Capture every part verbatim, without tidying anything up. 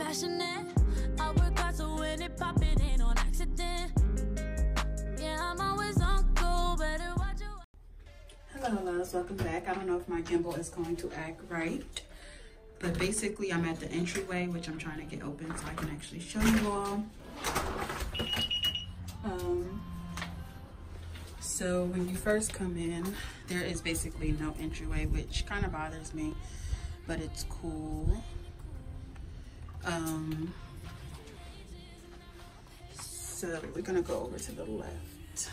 passionate. I work hard so when it pop, it ain't on accident. Yeah, I'm always on go, better watch your... Hello, loves. Welcome back. I don't know if my gimbal is going to act right, but basically I'm at the entryway, which I'm trying to get open so I can actually show you all. Um, so when you first come in, there is basically no entryway, which kind of bothers me, but it's cool. Um, so we're gonna go over to the left.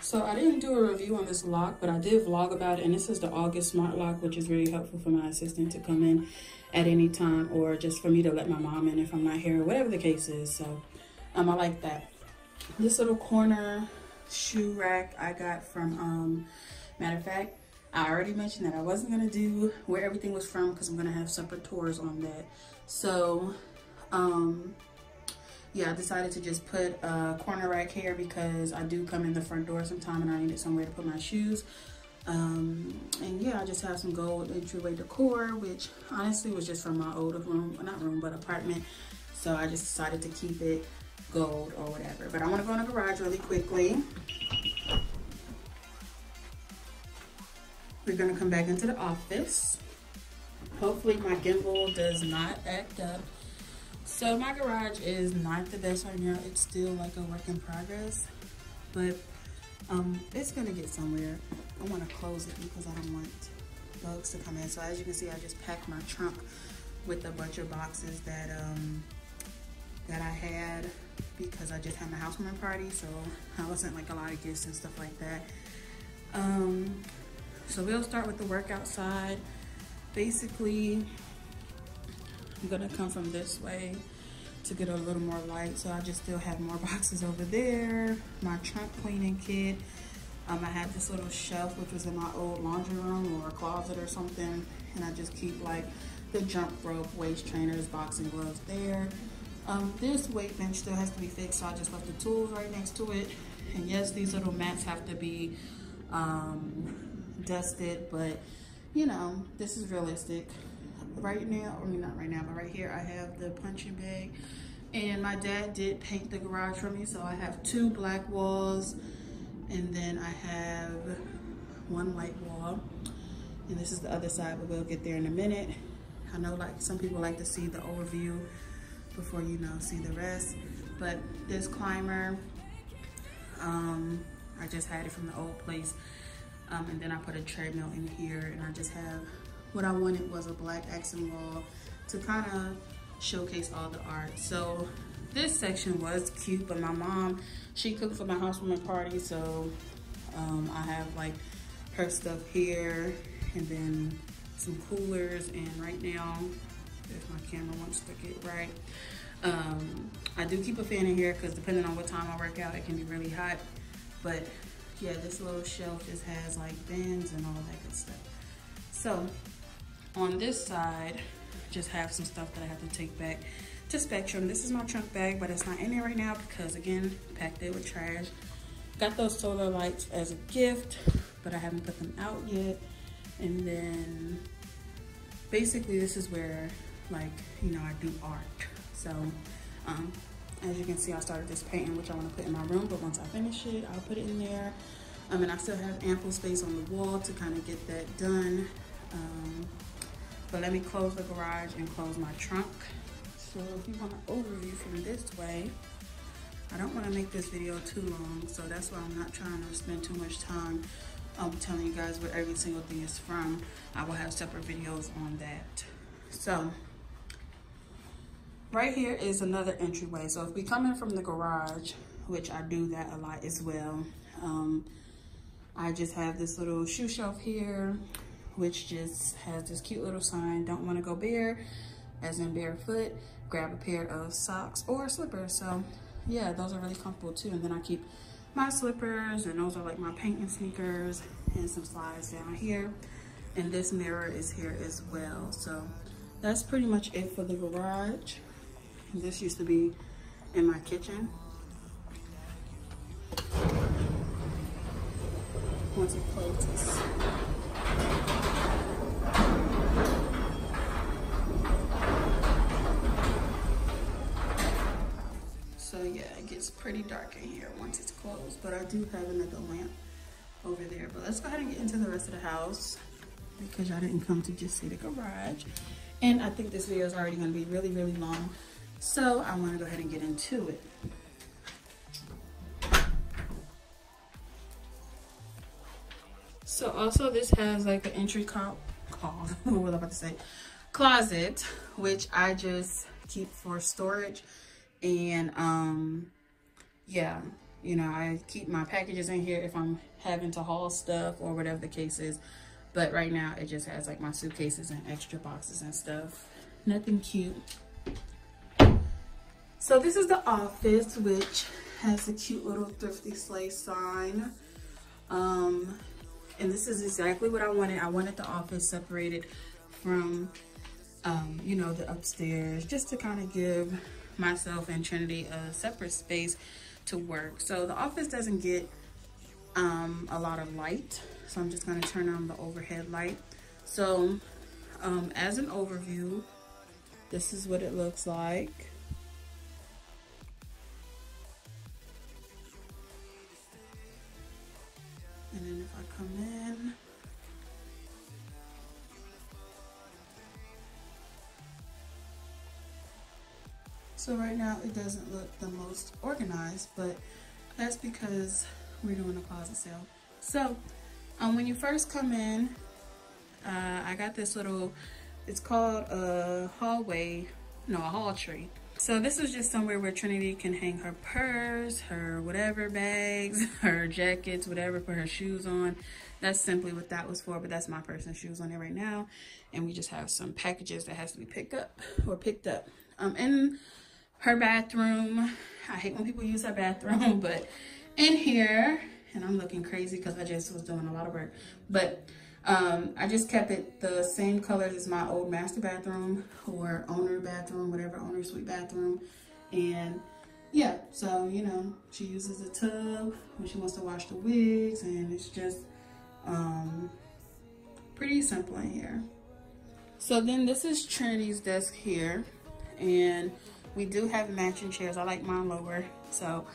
So I didn't do a review on this lock, but I did vlog about it, and this is the August smart lock, which is really helpful for my assistant to come in at any time, or just for me to let my mom in if I'm not here, whatever the case is. So um, I like that. This little corner shoe rack I got from, um, matter of fact, I already mentioned that I wasn't gonna do where everything was from because I'm gonna have separate tours on that. So um, yeah, I decided to just put a corner rack here because I do come in the front door sometime and I needed somewhere to put my shoes. Um, and yeah, I just have some gold entryway decor, which honestly was just from my older room, not room, but apartment. So I just decided to keep it gold or whatever. But I wanna go in the garage really quickly. We're gonna come back into the office. Hopefully my gimbal does not act up. So my garage is not the best right now. It's still like a work in progress, but um, it's gonna get somewhere. I wanna close it because I don't want bugs to come in. So as you can see, I just packed my trunk with a bunch of boxes that, um, that I had because I just had my housewarming party. So I wasn't like a lot of gifts and stuff like that. Um, So we'll start with the work outside. Basically, I'm gonna come from this way to get a little more light. So I just still have more boxes over there. My trunk cleaning kit. Um, I had this little shelf, which was in my old laundry room or a closet or something. And I just keep like the jump rope, waist trainers, boxing gloves there. Um, this weight bench still has to be fixed. So I just left the tools right next to it. And yes, these little mats have to be, um, dusted, but you know, this is realistic. Right now, I mean, not right now, but right here I have the punching bag, and my dad did paint the garage for me, so I have two black walls and then I have one white wall, and this is the other side, but we'll get there in a minute. I know like some people like to see the overview before you know see the rest, but this climber, um, I just had it from the old place. Um, and then I put a treadmill in here, and I just have, what I wanted was a black accent wall to kind of showcase all the art. So this section was cute, but my mom, she cooked for my housewarming party. So um, I have like her stuff here and then some coolers. And right now, if my camera wants to get right, um, I do keep a fan in here because depending on what time I work out, it can be really hot. But yeah, this little shelf just has like bins and all that good stuff. So on this side, just have some stuff that I have to take back to Spectrum. This is my trunk bag, but it's not in it right now because again, packed it with trash. Got those solar lights as a gift, but I haven't put them out yet. And then basically this is where like, you know, I do art. So, um, as you can see, I started this painting, which I want to put in my room, but once I finish it, I'll put it in there. I mean, I still have ample space on the wall to kind of get that done. Um, but let me close the garage and close my trunk. So if you want an overview from this way, I don't want to make this video too long, so that's why I'm not trying to spend too much time um, telling you guys where every single thing is from. I will have separate videos on that. So right here is another entryway. So if we come in from the garage, which I do that a lot as well, um, I just have this little shoe shelf here, which just has this cute little sign, don't want to go bare, as in barefoot, grab a pair of socks or slippers. So yeah, those are really comfortable too. And then I keep my slippers, and those are like my painting sneakers, and some slides down here. And this mirror is here as well. So that's pretty much it for the garage. This used to be in my kitchen. Once it closes. pretty dark in here once it's closed, but I do have another lamp over there. But let's go ahead and get into the rest of the house because y'all didn't come to just see the garage. And I think this video is already gonna be really, really long. So I wanna go ahead and get into it. So also this has like an entry call, call what was I about to say? Closet, which I just keep for storage. And um, yeah, you know, I keep my packages in here if I'm having to haul stuff or whatever the case is. But right now it just has like my suitcases and extra boxes and stuff. Nothing cute. So this is the office, which has a cute little thrifty slay sign. Um, and this is exactly what I wanted. I wanted the office separated from, um, you know, the upstairs, just to kind of give myself and Trinity a separate space to work. So the office doesn't get um, a lot of light. So I'm just gonna turn on the overhead light. So um, as an overview, this is what it looks like. And then if I come in, so right now it doesn't look the most organized, but that's because we're doing a closet sale. So um, when you first come in, uh, I got this little, it's called a hallway, no, a hall tree. So this is just somewhere where Trinity can hang her purse, her whatever bags, her jackets, whatever, put her shoes on. That's simply what that was for, but that's my purse and shoes on it right now. And we just have some packages that has to be picked up or picked up. Um, and her bathroom, I hate when people use her bathroom, but in here, and I'm looking crazy because I just was doing a lot of work, but um, I just kept it the same colors as my old master bathroom or owner bathroom, whatever, owner suite bathroom. And yeah, so, you know, she uses a tub when she wants to wash the wigs, and it's just um, pretty simple in here. So then this is Trinity's desk here, and we do have matching chairs. I like mine lower. So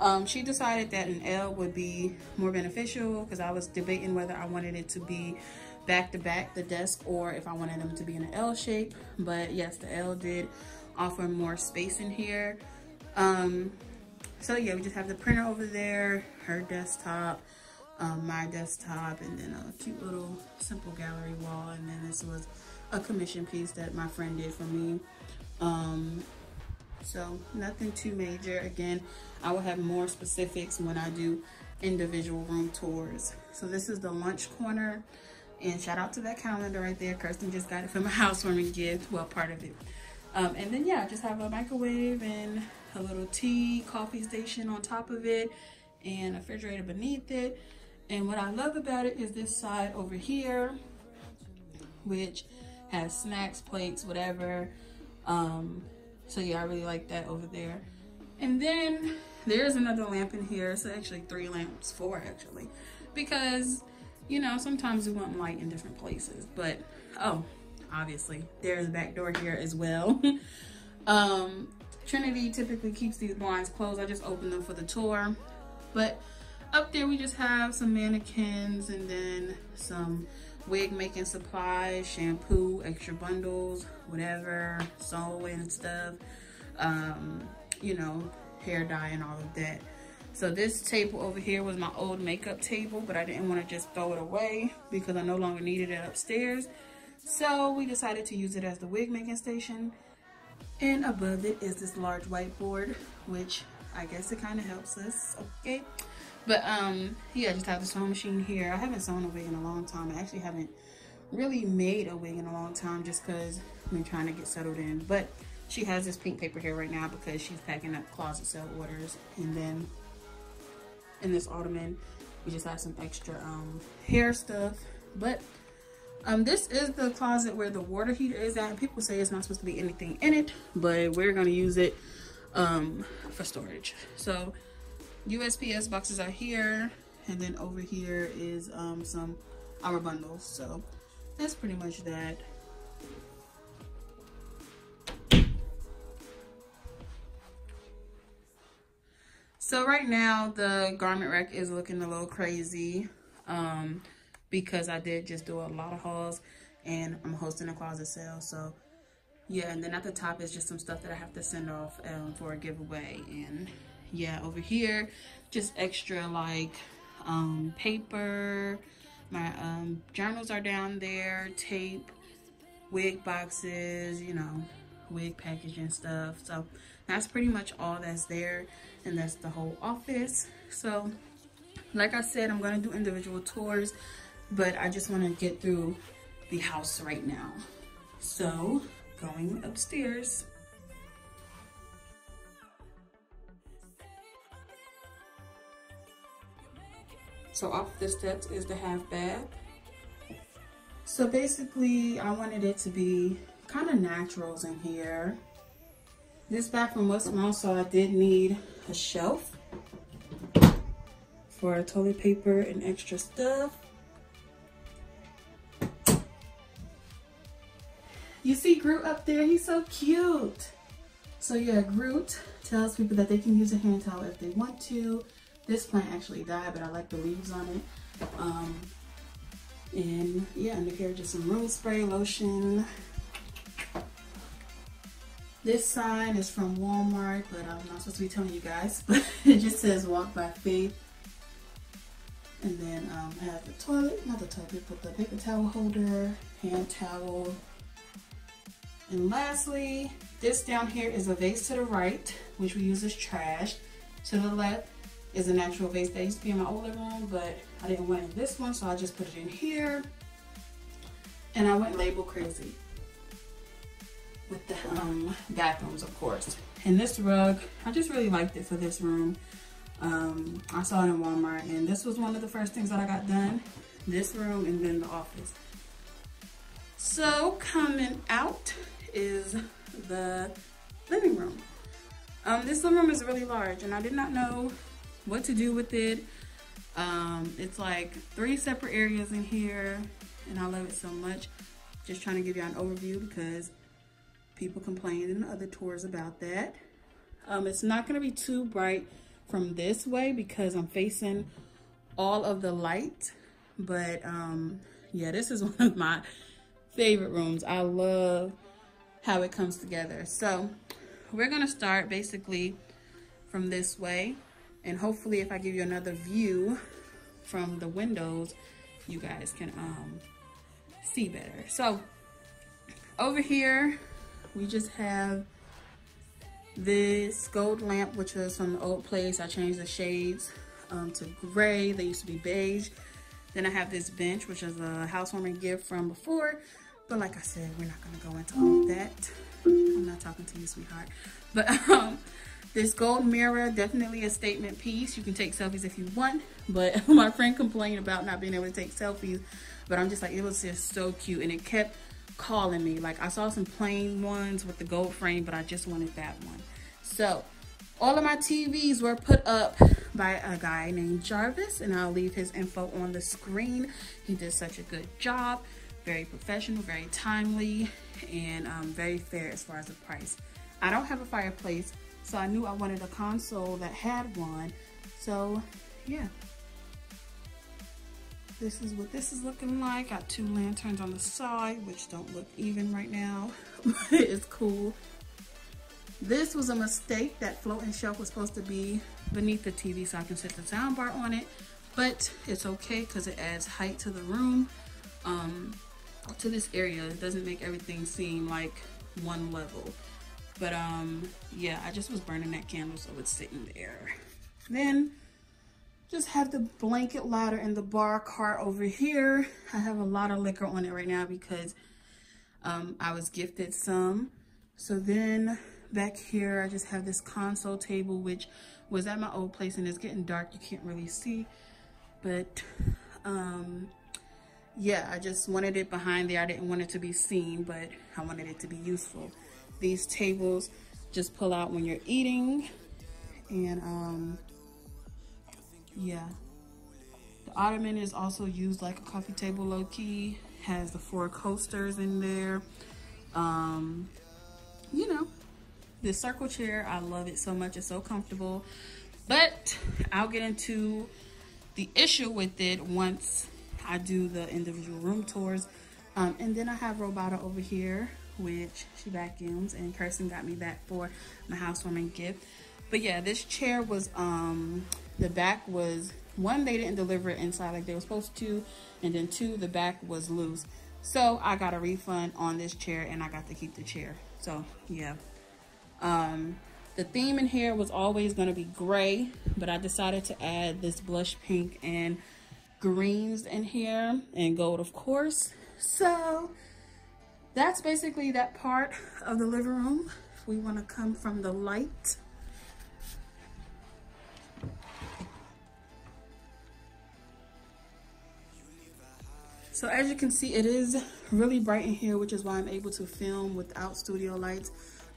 um, she decided that an L would be more beneficial because I was debating whether I wanted it to be back to back, the desk, or if I wanted them to be in an L shape. But yes, the L did offer more space in here. Um, so yeah, we just have the printer over there, her desktop, um, my desktop, and then a cute little simple gallery wall. And then this was a commission piece that my friend did for me. Um, So nothing too major. Again, I will have more specifics when I do individual room tours. So this is the lunch corner, and shout out to that calendar right there. Kirsten just got it from a housewarming gift, well, part of it. Um, and then yeah, just have a microwave and a little tea, coffee station on top of it, and a refrigerator beneath it. And what I love about it is this side over here, which has snacks, plates, whatever. Um, So yeah, I really like that over there. And then there's another lamp in here. So actually three lamps, four actually, because, you know, sometimes we want light in different places. But oh, obviously there's a back door here as well. um, Trinity typically keeps these blinds closed. I just opened them for the tour. But up there we just have some mannequins and then some wig making supplies, shampoo, extra bundles, whatever, sewing and stuff, um, you know, hair dye and all of that. So this table over here was my old makeup table, but I didn't want to just throw it away because I no longer needed it upstairs. So we decided to use it as the wig making station. And above it is this large whiteboard, which I guess it kind of helps us, okay? But um, yeah, I just have the sewing machine here. I haven't sewn a wig in a long time. I actually haven't really made a wig in a long time just because I've been trying to get settled in. But she has this pink paper here right now because she's packing up closet sale orders. And then in this ottoman, we just have some extra um, hair stuff. But um, this is the closet where the water heater is at. People say it's not supposed to be anything in it, but we're gonna use it um, for storage. So U S P S boxes are here, and then over here is um, some our bundles. So that's pretty much that. So right now the garment rack is looking a little crazy um, because I did just do a lot of hauls and I'm hosting a closet sale. So yeah, and then at the top is just some stuff that I have to send off um, for a giveaway. And yeah, over here, just extra like um, paper. My um, journals are down there, tape, wig boxes, you know, wig package and stuff. So that's pretty much all that's there, and that's the whole office. So like I said, I'm gonna do individual tours, but I just wanna get through the house right now. So going upstairs. So off the steps is the half bath. So basically I wanted it to be kind of naturals in here. This bathroom was small, so I did need a shelf for toilet paper and extra stuff. You see Groot up there, he's so cute. So yeah, Groot tells people that they can use a hand towel if they want to. This plant actually died, but I like the leaves on it. Um, and yeah, under here just some room spray, lotion. This sign is from Walmart, but I'm not supposed to be telling you guys, but it just says walk by faith. And then um, I have the toilet, not the toilet, but the paper towel holder, hand towel. And lastly, this down here is a vase to the right, which we use as trash. To the left is a natural vase that used to be in my old living room, but I didn't want it in this one, so I just put it in here. And I went label crazy with the um, bathrooms, of course. And this rug, I just really liked it for this room. Um, I saw it in Walmart, and this was one of the first things that I got done. This room and then the office. So coming out is the living room. Um, this living room is really large, and I did not know what to do with it. Um, it's like three separate areas in here, and I love it so much. Just trying to give you an overview because people complained in the other tours about that. Um, it's not gonna be too bright from this way because I'm facing all of the light, but um, yeah, this is one of my favorite rooms. I love how it comes together. So we're gonna start basically from this way, and hopefully if I give you another view from the windows, you guys can um, see better. So over here, we just have this gold lamp, which was from the old place. I changed the shades um, to gray. They used to be beige. Then I have this bench, which is a housewarming gift from before. But like I said, we're not gonna go into all of that. I'm not talking to you, sweetheart. But um, this gold mirror, definitely a statement piece. You can take selfies if you want, but my friend complained about not being able to take selfies. But I'm just like, it was just so cute, and it kept calling me. Like I saw some plain ones with the gold frame, but I just wanted that one. So all of my T Vs were put up by a guy named Jarvis, and I'll leave his info on the screen. He did such a good job, very professional, very timely, and um, very fair as far as the price. I don't have a fireplace, so I knew I wanted a console that had one. So yeah, this is what this is looking like. Got two lanterns on the side, which don't look even right now, but it's cool. This was a mistake. That floating shelf was supposed to be beneath the T V so I can set the sound bar on it, but it's okay because it adds height to the room, um, to this area. It doesn't make everything seem like one level. But um, yeah, I just was burning that candle, so it's sitting there. Then just have the blanket ladder and the bar cart over here. I have a lot of liquor on it right now because um, I was gifted some. So then back here, I just have this console table, which was at my old place, and it's getting dark. You can't really see, but um, yeah, I just wanted it behind there. I didn't want it to be seen, but I wanted it to be useful. These tables just pull out when you're eating, and um, yeah, the ottoman is also used like a coffee table, low key. Has the four coasters in there. Um, you know, this circle chair, I love it so much. It's so comfortable. But I'll get into the issue with it once I do the individual room tours. Um, and then I have Robota over here, which she vacuums, and Kirsten got me that for my housewarming gift. But yeah, this chair was, um, the back was, one, they didn't deliver it inside like they were supposed to, and then two, the back was loose. So I got a refund on this chair and I got to keep the chair. So yeah. Um, the theme in here was always gonna be gray, but I decided to add this blush pink and greens in here, and gold, of course. So that's basically that part of the living room. If we wanna come from the light. So as you can see, it is really bright in here, which is why I'm able to film without studio lights.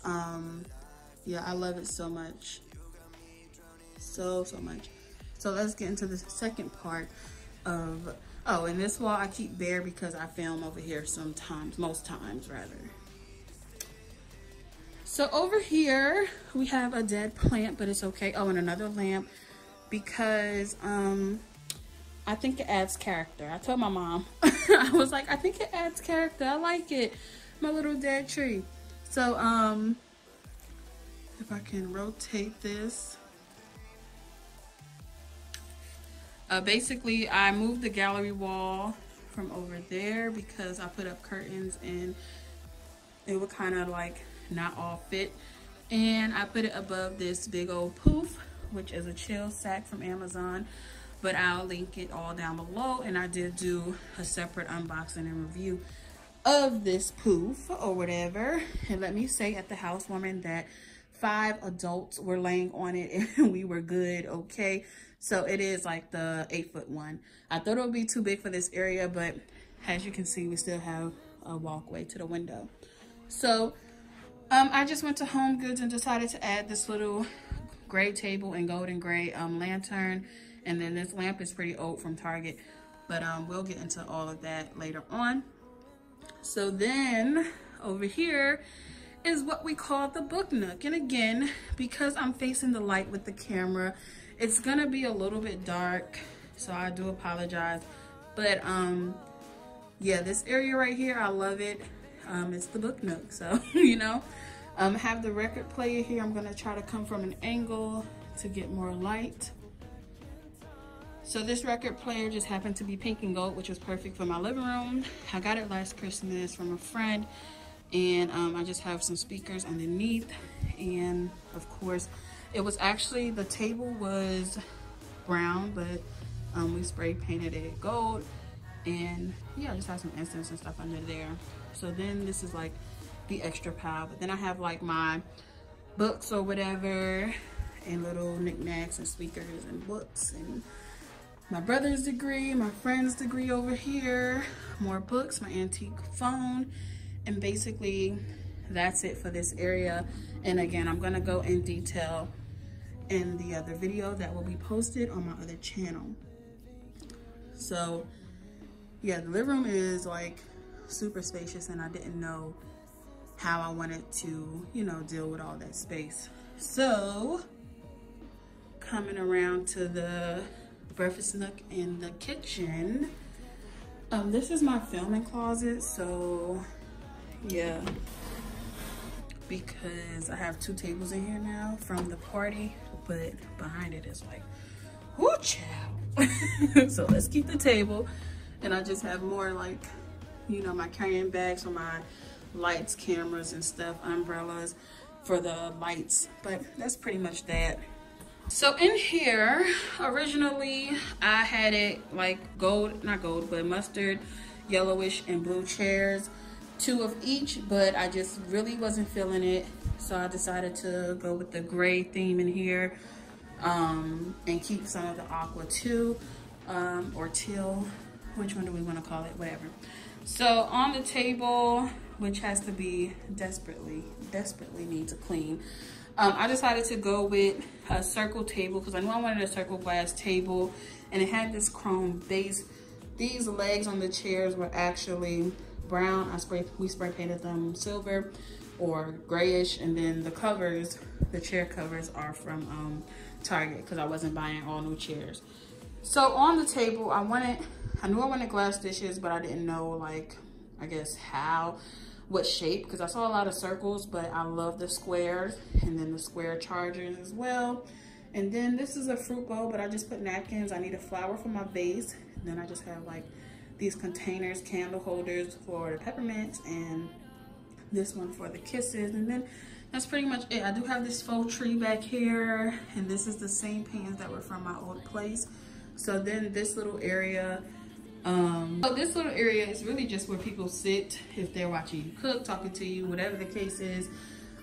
Um, yeah, I love it so much. So, so much. So let's get into the second part of, oh, and this wall I keep bare because I film over here sometimes, most times rather. So over here, we have a dead plant, but it's okay. Oh, and another lamp because, um, I think it adds character. I told my mom, I was like, I think it adds character. I like it, my little dead tree. So um, if I can rotate this. Uh, basically, I moved the gallery wall from over there because I put up curtains and it would kind of like not all fit. And I put it above this big old poof, which is a chill sack from Amazon. But I'll link it all down below, and I did do a separate unboxing and review of this poof or whatever. And let me say at the housewarming that five adults were laying on it and we were good, okay? So it is like the eight foot one. I thought it would be too big for this area, but as you can see, we still have a walkway to the window. So um, I just went to Home Goods and decided to add this little gray table and golden gray um, lantern. And then this lamp is pretty old from Target, but um, we'll get into all of that later on. So then over here is what we call the book nook. And again, because I'm facing the light with the camera, it's gonna be a little bit dark, so I do apologize. But um, yeah, this area right here, I love it. Um, it's the book nook, so you know. Um, I have the record player here. I'm gonna try to come from an angle to get more light. So this record player just happened to be pink and gold, which was perfect for my living room. I got it last Christmas from a friend, and um, I just have some speakers underneath. And of course, it was actually, the table was brown, but um, we spray painted it gold. And yeah, I just have some incense and stuff under there. So then this is like the extra pile, but then I have like my books or whatever, and little knickknacks and speakers and books and my brother's degree, my friend's degree over here, more books, my antique phone, and basically that's it for this area. And again, I'm gonna go in detail in the other video that will be posted on my other channel. So yeah, the living room is like super spacious, and I didn't know how I wanted to, you know, deal with all that space. So coming around to the breakfast nook in the kitchen. Um, this is my filming closet, so yeah, because I have two tables in here now from the party, but behind it is like, whoo child. So let's keep the table, and I just have more like, you know, my carrying bags for my lights, cameras and stuff, umbrellas for the lights, but that's pretty much that. So in here, originally I had it like gold, not gold, but mustard, yellowish, and blue chairs, two of each, but I just really wasn't feeling it. So I decided to go with the gray theme in here, um, and keep some of the aqua too, um, or teal, which one do we want to call it, whatever. So on the table, which has to be desperately, desperately needs a clean, Um, I decided to go with a circle table because I knew I wanted a circle glass table, and it had this chrome base. These legs on the chairs were actually brown. I spray, we spray painted them silver or grayish, and then the covers, the chair covers, are from um, Target because I wasn't buying all new chairs. So on the table, I wanted, I knew I wanted glass dishes, but I didn't know, like, I guess how, what shape, because I saw a lot of circles, but I love the squares, and then the square chargers as well. And then this is a fruit bowl, but I just put napkins. I need a flower for my vase. And then I just have like these containers, candle holders for the peppermints, and this one for the kisses. And then that's pretty much it. I do have this faux tree back here, and this is the same pans that were from my old place. So then this little area, um, so this little area is really just where people sit if they're watching you cook, talking to you, whatever the case is.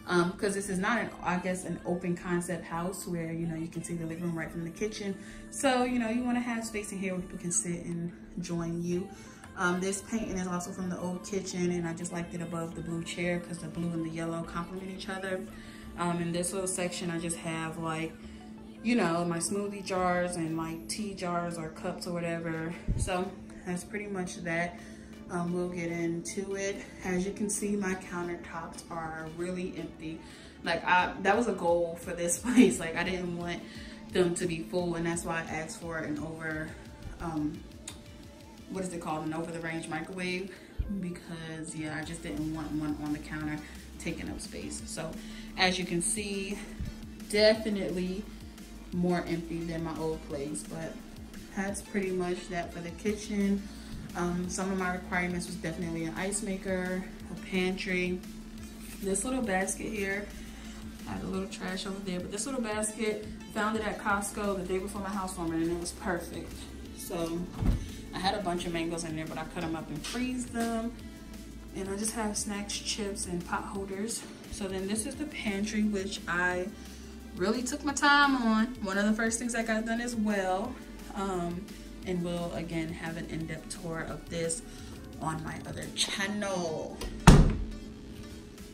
Um, because this is not an, I guess, an open concept house where, you know, you can see the living room right from the kitchen. So, you know, you want to have space in here where people can sit and join you. Um, this painting is also from the old kitchen, and I just liked it above the blue chair because the blue and the yellow complement each other. Um, in this little section, I just have, like, you know, my smoothie jars and, like, tea jars or cups or whatever. So that's pretty much that. Um, we'll get into it. As you can see, my countertops are really empty. Like, I, that was a goal for this place. Like, I didn't want them to be full, and that's why I asked for an over, um, what is it called? An over the range microwave, because yeah, I just didn't want one on the counter taking up space. So as you can see, definitely more empty than my old place, but that's pretty much that for the kitchen. Um, some of my requirements was definitely an ice maker, a pantry, this little basket here. I had a little trash over there, but this little basket, found it at Costco the day before my housewarming, and it was perfect. So I had a bunch of mangoes in there, but I cut them up and freeze them. And I just have snacks, chips, and pot holders. So then this is the pantry, which I really took my time on. One of the first things I got done as well. Um, And we'll, again, have an in-depth tour of this on my other channel.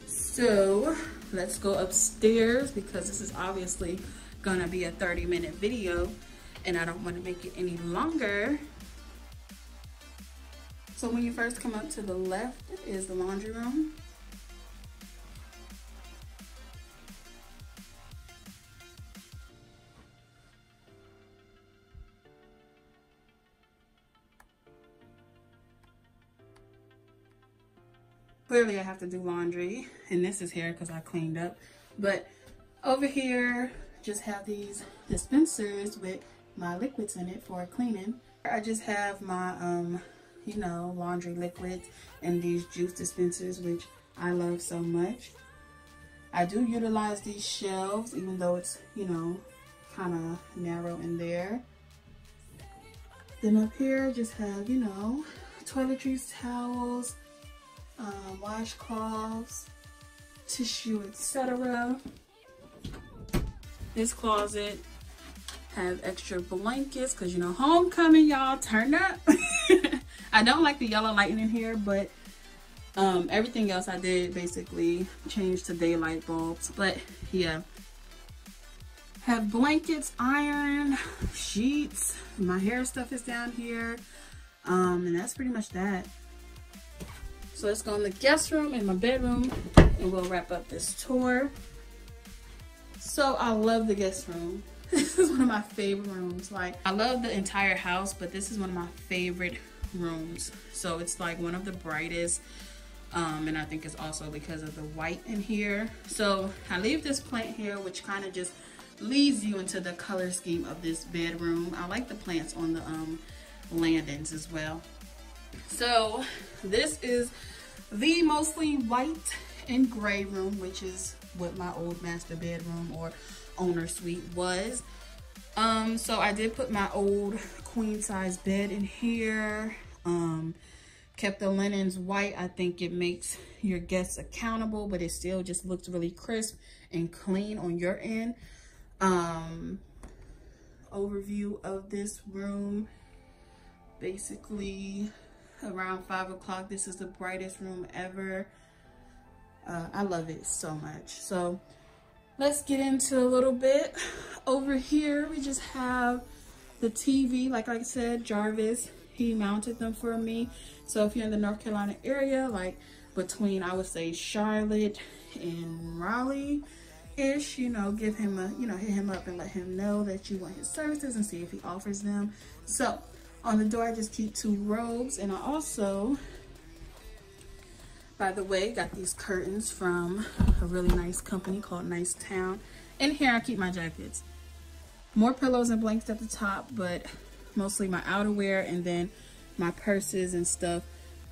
So let's go upstairs, because this is obviously gonna be a thirty minute video and I don't want to make it any longer. So when you first come up, to the left is the laundry room. Clearly I have to do laundry, and this is here because I cleaned up. But over here, just have these dispensers with my liquids in it for cleaning. I just have my, um, you know, laundry liquids and these juice dispensers, which I love so much. I do utilize these shelves, even though it's, you know, kind of narrow in there. Then up here, just have, you know, toiletries, towels, Uh, washcloths, tissue, et cetera. This closet has extra blankets because, you know, homecoming, y'all, turn up. I don't like the yellow lighting in here, but um, everything else I did basically change to daylight bulbs. But yeah, have blankets, iron, sheets. My hair stuff is down here, um, and that's pretty much that. So let's go in the guest room and my bedroom, and we'll wrap up this tour. So I love the guest room. This is one of my favorite rooms. Like, I love the entire house, but this is one of my favorite rooms. So it's like one of the brightest, um, and I think it's also because of the white in here. So I leave this plant here, which kind of just leads you into the color scheme of this bedroom. I like the plants on the um, landings as well. So this is the mostly white and gray room, which is what my old master bedroom or owner suite was. Um, so I did put my old queen size bed in here. Um, kept the linens white. I think it makes your guests accountable, but it still just looks really crisp and clean on your end. Um, overview of this room. Basically, around five o'clock, this is the brightest room ever. Uh, I love it so much. So let's get into a little bit. Over here, we just have the T V. Like I said, Jarvis, he mounted them for me. So if you're in the North Carolina area, like between, I would say, Charlotte and Raleigh ish, you know, give him a, you know, hit him up and let him know that you want his services and see if he offers them. So on the door, I just keep two robes, and I also, by the way, got these curtains from a really nice company called Nice Town. And here I keep my jackets. More pillows and blankets at the top, but mostly my outerwear, and then my purses and stuff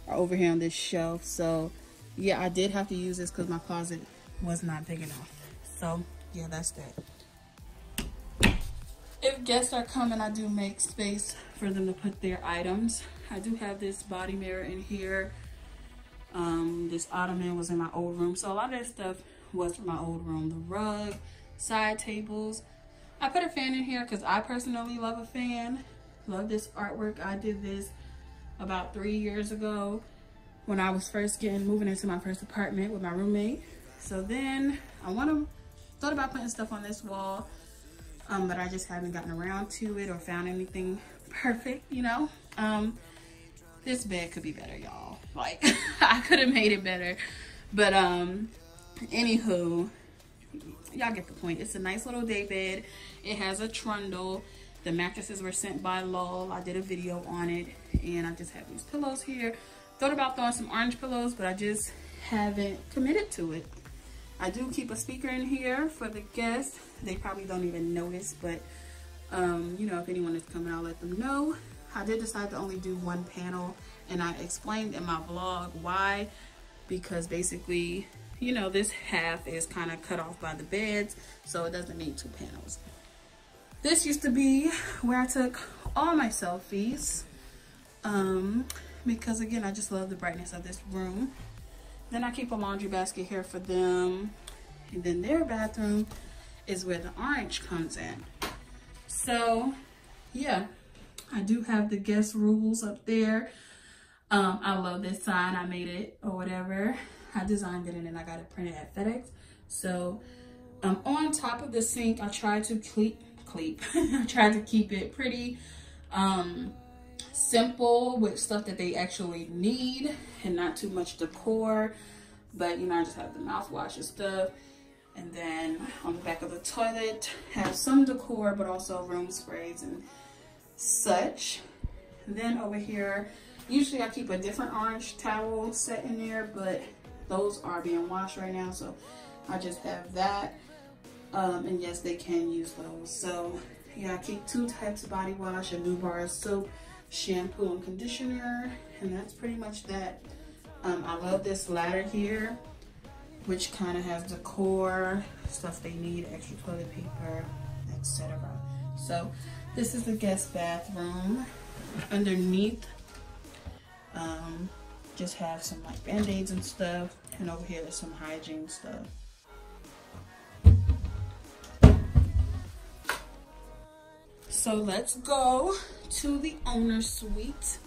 are over here on this shelf. So yeah, I did have to use this because my closet was not big enough. So yeah, that's that. If guests are coming, I do make space for them to put their items. I do have this body mirror in here. Um, this ottoman was in my old room, so a lot of that stuff was from my old room. The rug, side tables. I put a fan in here because I personally love a fan. Love this artwork. I did this about three years ago when I was first getting moving into my first apartment with my roommate. So then I want to thought about putting stuff on this wall, um, but I just haven't gotten around to it or found anything perfect, you know. Um, this bed could be better, y'all. Like I could have made it better, but um anywho, y'all get the point. It's a nice little day bed. It has a trundle. The mattresses were sent by Lull. I did a video on it, and I just have these pillows here. Thought about throwing some orange pillows, but I just haven't committed to it. I do keep a speaker in here for the guests. They probably don't even notice, but um you know, if anyone is coming, I'll let them know. I did decide to only do one panel, and I explained in my vlog why, because basically, you know, this half is kind of cut off by the beds, so it doesn't need two panels. This used to be where I took all my selfies, um, because again, I just love the brightness of this room. Then I keep a laundry basket here for them, and then their bathroom is where the orange comes in. So yeah, I do have the guest rules up there. Um, I love this sign. I made it or whatever. I designed it, and then I got it printed at FedEx. So um, on top of the sink, I tried to keep, keep I tried to keep it pretty um, simple with stuff that they actually need and not too much decor. But you know, I just have the mouthwash and stuff. And then on the back of the toilet, have some decor, but also room sprays and such. And then over here, usually I keep a different orange towel set in there, but those are being washed right now, so I just have that. Um, and yes, they can use those. So yeah, I keep two types of body wash, a new bar of soap, shampoo and conditioner, and that's pretty much that. Um, I love this ladder here, which kind of has decor, stuff they need, extra toilet paper, et cetera. So this is the guest bathroom. Underneath, um just have some like band-aids and stuff, and over here is some hygiene stuff. So let's go to the owner suite,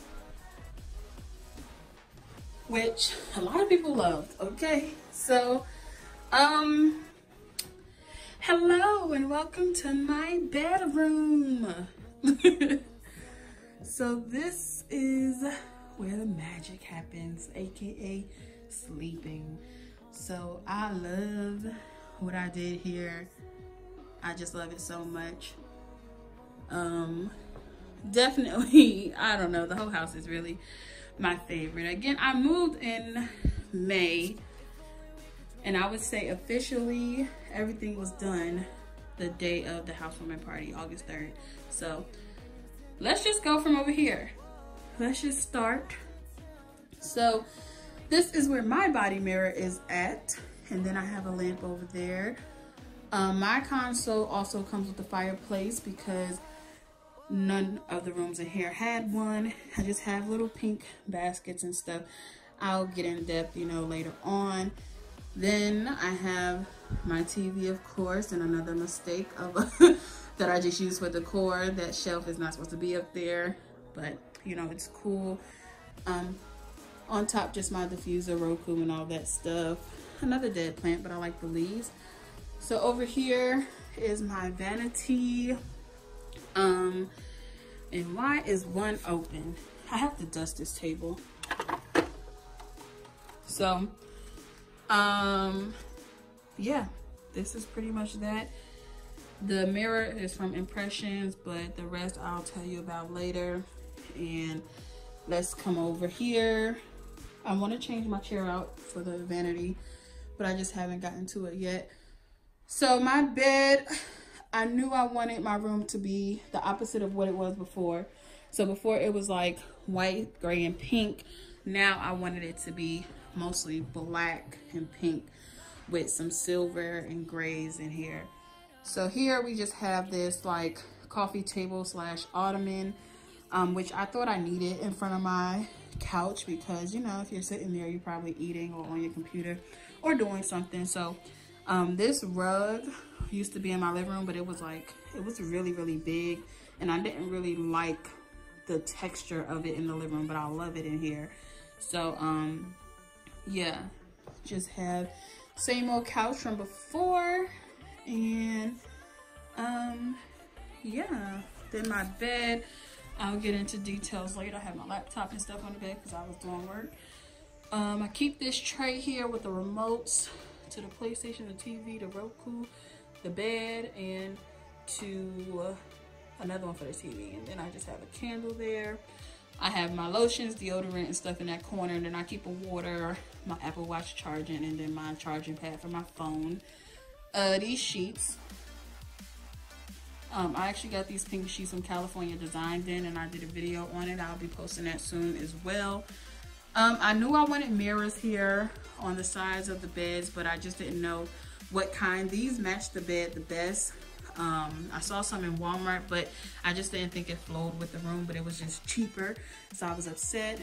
which a lot of people loved. Okay, so um hello and welcome to my bedroom. So this is where the magic happens, aka sleeping. So I love what I did here. I just love it so much. Um definitely, I don't know, the whole house is really my favorite. Again, I moved in May, and I would say officially everything was done the day of the housewarming party, August third. So let's just go from over here. Let's just start. So this is where my body mirror is at, and then I have a lamp over there. Um, my console also comes with the fireplace because none of the rooms in here had one. I just have little pink baskets and stuff. I'll get in depth, you know, later on. Then I have my T V, of course, and another mistake of a that I just used for decor. That shelf is not supposed to be up there, but you know, it's cool. Um, on top, just my diffuser, Roku, and all that stuff. Another dead plant, but I like the leaves. So over here is my vanity. Um, and why is one open? I have to dust this table. So, um, yeah, this is pretty much that. The mirror is from Impressions, but the rest I'll tell you about later. And let's come over here. I want to change my chair out for the vanity, but I just haven't gotten to it yet. So my bed, I knew I wanted my room to be the opposite of what it was before. So before it was like white, gray, and pink. Now I wanted it to be mostly black and pink with some silver and grays in here. So here we just have this like coffee table slash ottoman, um, which I thought I needed in front of my couch because, you know, if you're sitting there, you're probably eating or on your computer or doing something. So um, this rug used to be in my living room, but it was like, it was really, really big. And I didn't really like the texture of it in the living room, but I love it in here. So um, yeah, just have same old couch from before. And um yeah, then my bed, I'll get into details later. I have my laptop and stuff on the bed because I was doing work. um I keep this tray here with the remotes to the PlayStation, the T V, the Roku, the bed, and to uh, another one for the T V. And then I just have a candle there. I have my lotions, deodorant, and stuff in that corner. And then I keep a water, my Apple Watch charging, and then my charging pad for my phone. Uh, these sheets, um, I actually got these pink sheets from California Design Den, and I did a video on it. I'll be posting that soon as well. Um, I knew I wanted mirrors here on the sides of the beds, but I just didn't know what kind. These match the bed the best. Um, I saw some in Walmart, but I just didn't think it flowed with the room, but it was just cheaper, so I was upset.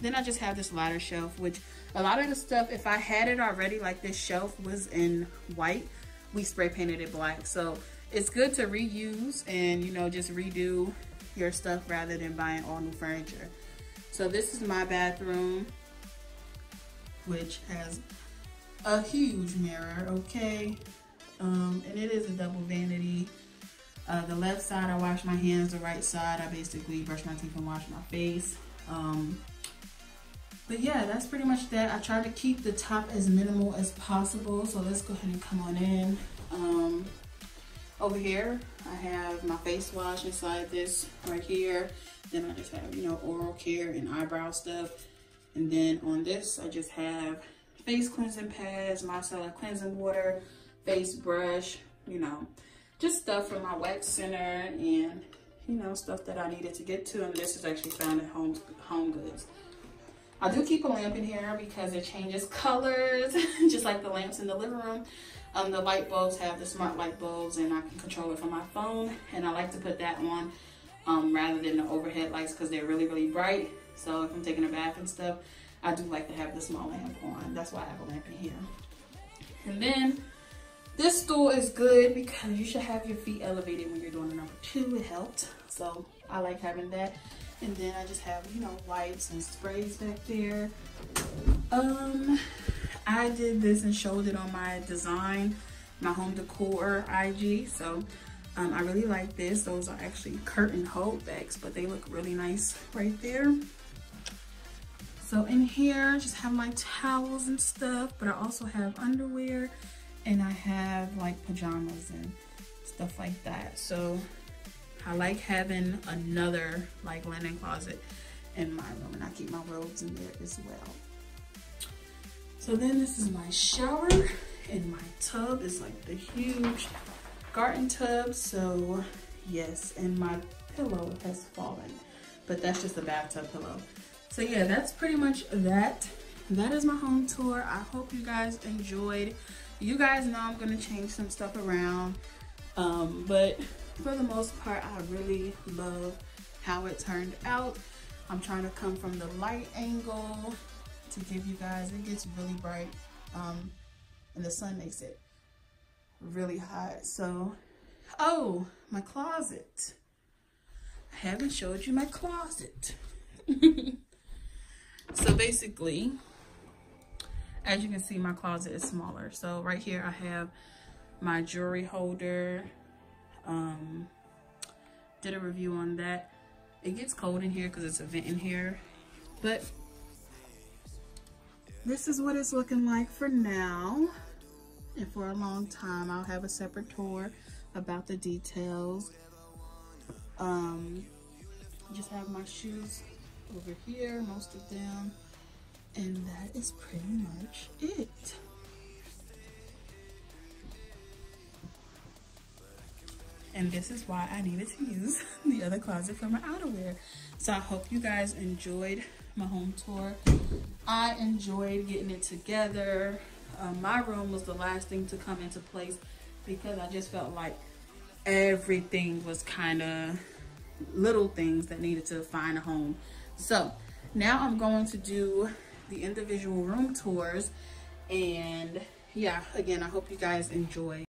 Then I just have this lighter shelf, which a lot of the stuff, if I had it already, like this shelf was in white. We spray painted it black. So it's good to reuse and, you know, just redo your stuff rather than buying all new furniture. So this is my bathroom, which has a huge mirror, okay? Um, and it is a double vanity. Uh, the left side, I wash my hands. The right side, I basically brush my teeth and wash my face. Um, But yeah, that's pretty much that. I tried to keep the top as minimal as possible. So let's go ahead and come on in. Um, over here, I have my face wash inside this right here. Then I just have, you know, oral care and eyebrow stuff. And then on this, I just have face cleansing pads, micellar cleansing water, face brush, you know, just stuff from my wax center and, you know, stuff that I needed to get to. And this is actually found at Home, Home Goods. I do keep a lamp in here because it changes colors, just like the lamps in the living room. Um, the light bulbs have the smart light bulbs, and I can control it from my phone. And I like to put that on um, rather than the overhead lights because they're really, really bright. So if I'm taking a bath and stuff, I do like to have the small lamp on. That's why I have a lamp in here. And then this stool is good because you should have your feet elevated when you're doing the number two. It helped. So I like having that. And then I just have, you know, wipes and sprays back there. Um, I did this and showed it on my design, my home decor I G. So um, I really like this. Those are actually curtain holdbacks, but they look really nice right there. So in here, just have my towels and stuff, but I also have underwear and I have like pajamas and stuff like that. So I like having another like linen closet in my room, and I keep my robes in there as well. So then this is my shower and my tub is like the huge garden tub. So yes, and my pillow has fallen, but that's just a bathtub pillow. So yeah, that's pretty much that. That is my home tour. I hope you guys enjoyed. You guys know I'm gonna change some stuff around, um, but for the most part, I really love how it turned out. I'm trying to come from the light angle to give you guys, it gets really bright, um, and the sun makes it really hot. So, oh, my closet. I haven't showed you my closet. So basically, as you can see, my closet is smaller. So right here, I have my jewelry holder. Um did a review on that. It gets cold in here because it's a vent in here, but this is what it's looking like for now. and for a long time. I'll have a separate tour about the details. Um, just have my shoes over here, most of them, and that is pretty much it. And this is why I needed to use the other closet for my outerwear. So I hope you guys enjoyed my home tour. I enjoyed getting it together. Uh, my room was the last thing to come into place because I just felt like everything was kind of little things that needed to find a home. So now I'm going to do the individual room tours. And yeah, again, I hope you guys enjoy.